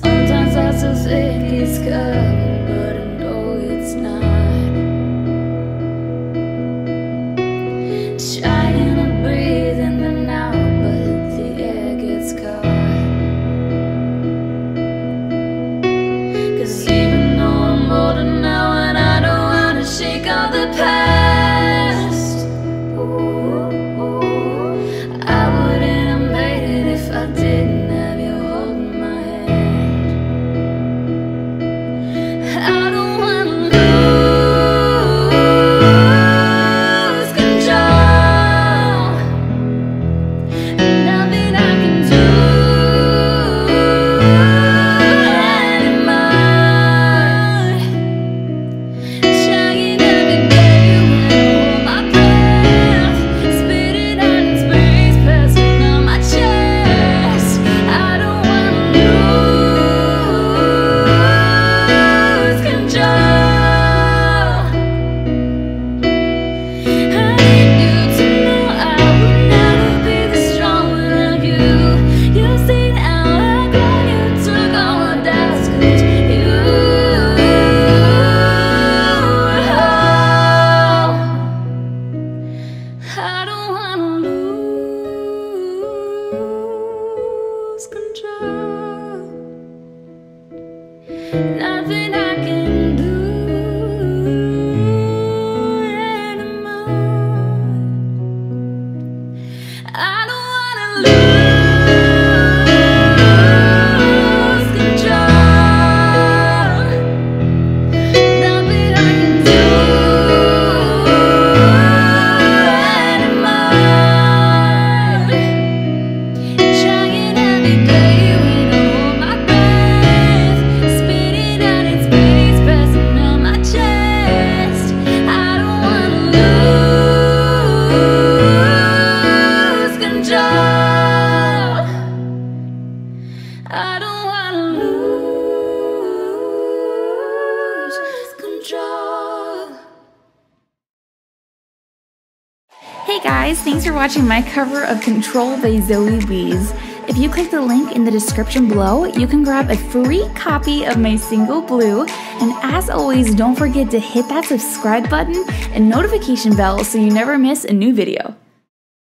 Sometimes I still think it's good, but I know it's not. Trying to breathe in the now, but the air gets caught. 'Cause even though I'm older now and I don't wanna shake all the past, ooh, I wouldn't have made it if I didn't. I don't wanna lose control. Nothing I can do anymore. I don't wanna lose. I don't wanna lose control. Hey guys, thanks for watching my cover of Control by Zoe Wees. If you click the link in the description below, you can grab a free copy of my single Blue. And as always, don't forget to hit that subscribe button and notification bell so you never miss a new video.